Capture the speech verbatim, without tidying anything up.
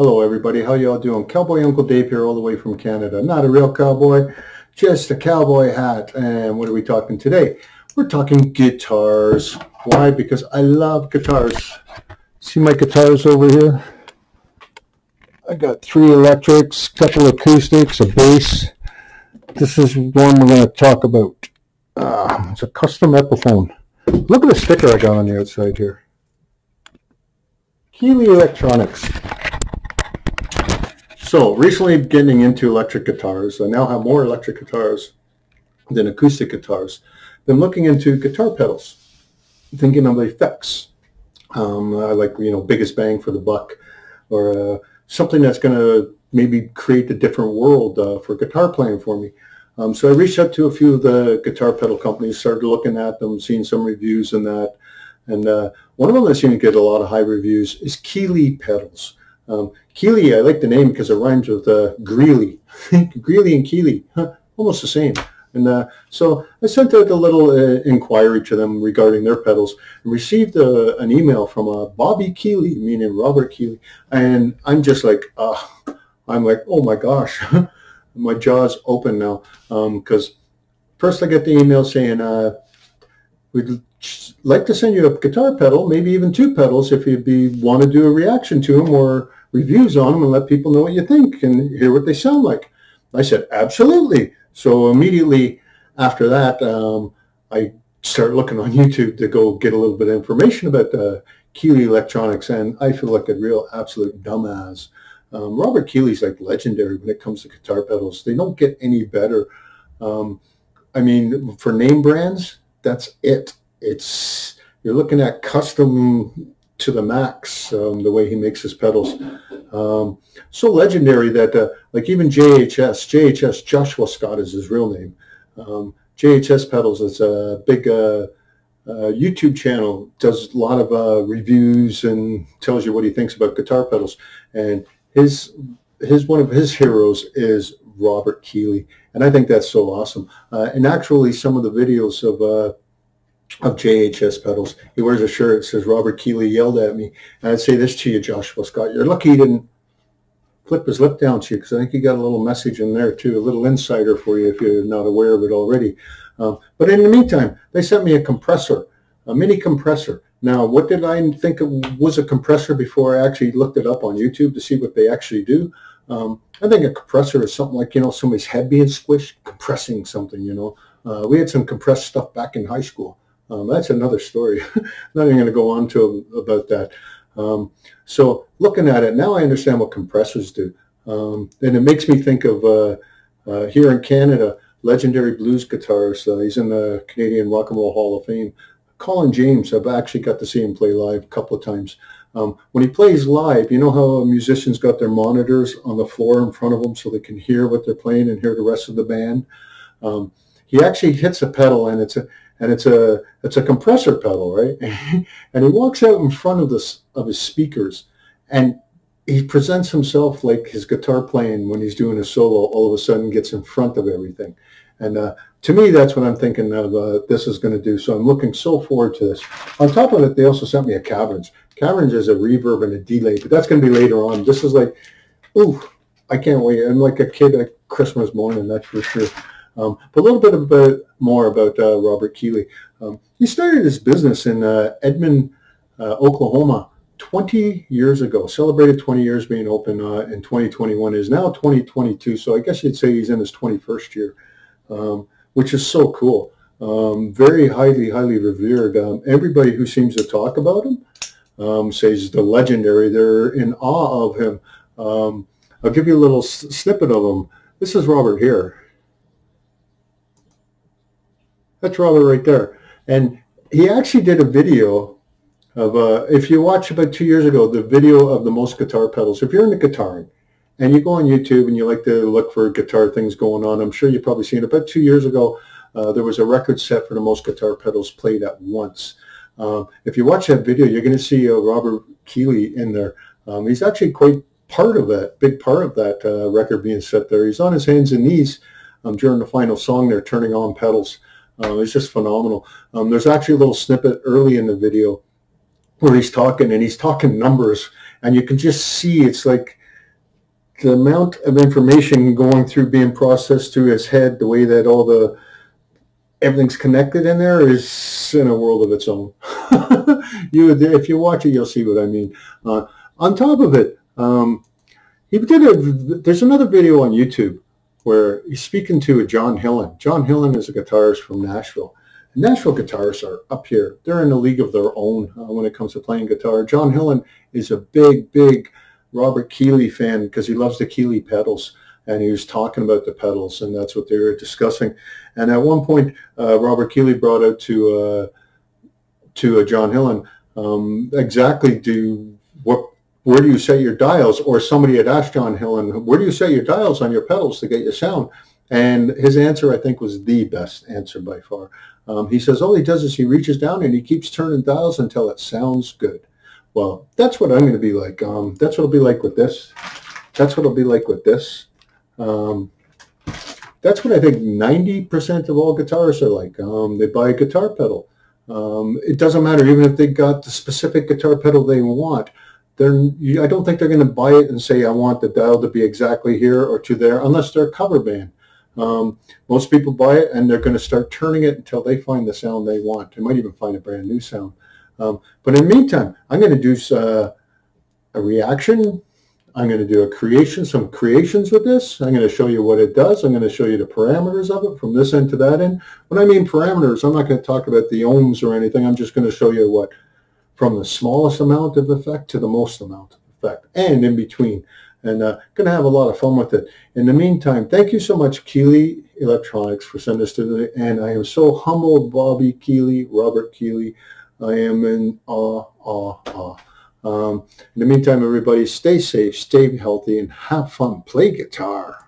Hello everybody, how y'all doing? Cowboy Uncle Dave here all the way from Canada. Not a real cowboy, just a cowboy hat. And what are we talking today? We're talking guitars. Why? Because I love guitars. See my guitars over here? I got three electrics, a couple acoustics, a bass. This is one we're going to talk about. Uh, it's a custom Epiphone. Look at the sticker I got on the outside here. Keeley Electronics. So, recently getting into electric guitars. I now have more electric guitars than acoustic guitars. Been looking into guitar pedals, thinking of effects. Um, I like, you know, biggest bang for the buck, or uh, something that's going to maybe create a different world uh, for guitar playing for me. Um, so I reached out to a few of the guitar pedal companies, started looking at them, seeing some reviews and that. And uh, one of them that seemed to get a lot of high reviews is Keeley pedals. Um, Keeley, I like the name because it rhymes with uh, Greeley. Greeley and Keeley, huh, almost the same. And uh, so I sent out a little uh, inquiry to them regarding their pedals, and received a, an email from uh, Bobby Keeley, meaning Robert Keeley. And I'm just like, uh, I'm like, oh my gosh, my jaw's open now. Because um, first I get the email saying, uh, we'd like to send you a guitar pedal, maybe even two pedals, if you'd be want to do a reaction to them or reviews on them and let people know what you think and hear what they sound like. I said, absolutely. So immediately after that, um, I started looking on YouTube to go get a little bit of information about uh, Keeley Electronics, and I feel like a real absolute dumbass. Um, Robert Keeley's like legendary when it comes to guitar pedals. They don't get any better. Um, I mean, for name brands, that's it. It's you're looking at custom to the max, um, the way he makes his pedals. Um, so legendary that uh, like even J H S, J H S, Joshua Scott is his real name. Um, J H S Pedals is a big uh, uh, YouTube channel, does a lot of uh, reviews and tells you what he thinks about guitar pedals. And his, his one of his heroes is Robert Keeley. And I think that's so awesome. Uh, and actually some of the videos of uh, of J H S pedals. He wears a shirt that says, Robert Keeley yelled at me. And I'd say this to you, Joshua Scott. You're lucky he didn't flip his lip down to you, because I think he got a little message in there too, a little insider for you if you're not aware of it already. Um, but in the meantime, they sent me a compressor, a mini compressor. Now, what did I think it was a compressor before I actually looked it up on YouTube to see what they actually do? Um, I think a compressor is something like, you know, somebody's head being squished, compressing something, you know. Uh, we had some compressed stuff back in high school. Um, that's another story. I'm not even going to go on to about that. Um, so looking at it, now I understand what compressors do. Um, and it makes me think of, uh, uh, here in Canada, legendary blues guitarist. Uh, he's in the Canadian Rock and Roll Hall of Fame. Colin James, I've actually got to see him play live a couple of times. Um, when he plays live, you know how musicians got their monitors on the floor in front of them so they can hear what they're playing and hear the rest of the band? Um, he actually hits a pedal, and it's a... And it's a it's a compressor pedal, right? And he walks out in front of this of his speakers, and he presents himself like his guitar playing when he's doing a solo. All of a sudden, gets in front of everything, and uh, to me, that's what I'm thinking of. Uh, this is going to do. So I'm looking so forward to this. On top of it, they also sent me a Caverns. Caverns is a reverb and a delay, but that's going to be later on. This is like, ooh, I can't wait. I'm like a kid at Christmas morning, that's for sure. Um, but a little bit about, more about uh, Robert Keeley. Um, he started his business in uh, Edmond, uh, Oklahoma twenty years ago, celebrated twenty years being open uh, in twenty twenty-one. It is now twenty twenty-two, so I guess you'd say he's in his twenty-first year, um, which is so cool. Um, very highly, highly revered. Um, everybody who seems to talk about him um, says he's the legendary. They're in awe of him. Um, I'll give you a little s snippet of him. This is Robert here. That's Robert right there. And he actually did a video of, uh, if you watch about two years ago, the video of the most guitar pedals. If you're into guitaring and you go on YouTube and you like to look for guitar things going on, I'm sure you've probably seen it. About two years ago, uh, there was a record set for the most guitar pedals played at once. Um, if you watch that video, you're going to see uh, Robert Keeley in there. Um, he's actually quite part of that, big part of that uh, record being set there. He's on his hands and knees um, during the final song there, turning on pedals. Uh, it's just phenomenal. Um, there's actually a little snippet early in the video where he's talking, and he's talking numbers, and you can just see it's like the amount of information going through being processed through his head, the way that all the everything's connected in there, is in a world of its own. You, if you watch it, you'll see what I mean. Uh, on top of it, um, he did a, there's another video on YouTube where he's speaking to a John Hillen. John Hillen is a guitarist from Nashville. And Nashville guitarists are up here. They're in a league of their own uh, when it comes to playing guitar. John Hillen is a big, big Robert Keeley fan because he loves the Keeley pedals. And he was talking about the pedals, and that's what they were discussing. And at one point, uh, Robert Keeley brought out to uh, to uh, John Hillen, um, exactly do what, where do you set your dials? Or somebody had asked John Hillen, where do you set your dials on your pedals to get your sound? And his answer, I think, was the best answer by far. Um, he says all he does is he reaches down and he keeps turning dials until it sounds good. Well, that's what I'm going to be like. Um, that's what it'll be like with this. That's what it'll be like with this. Um, that's what I think ninety percent of all guitarists are like. Um, they buy a guitar pedal. Um, it doesn't matter, even if they got the specific guitar pedal they want. They're, I don't think they're going to buy it and say, I want the dial to be exactly here or to there, unless they're a cover band. Um, most people buy it, and they're going to start turning it until they find the sound they want. They might even find a brand new sound. Um, but in the meantime, I'm going to do uh, a reaction. I'm going to do a creation, some creations with this. I'm going to show you what it does. I'm going to show you the parameters of it from this end to that end. When I mean parameters, I'm not going to talk about the ohms or anything. I'm just going to show you what, from the smallest amount of effect to the most amount of effect, and in between. And uh, going to have a lot of fun with it. In the meantime, thank you so much, Keeley Electronics, for sending this to me. And I am so humbled, Bobby Keeley, Robert Keeley. I am in awe, awe, awe. Um, in the meantime, everybody, stay safe, stay healthy, and have fun. Play guitar.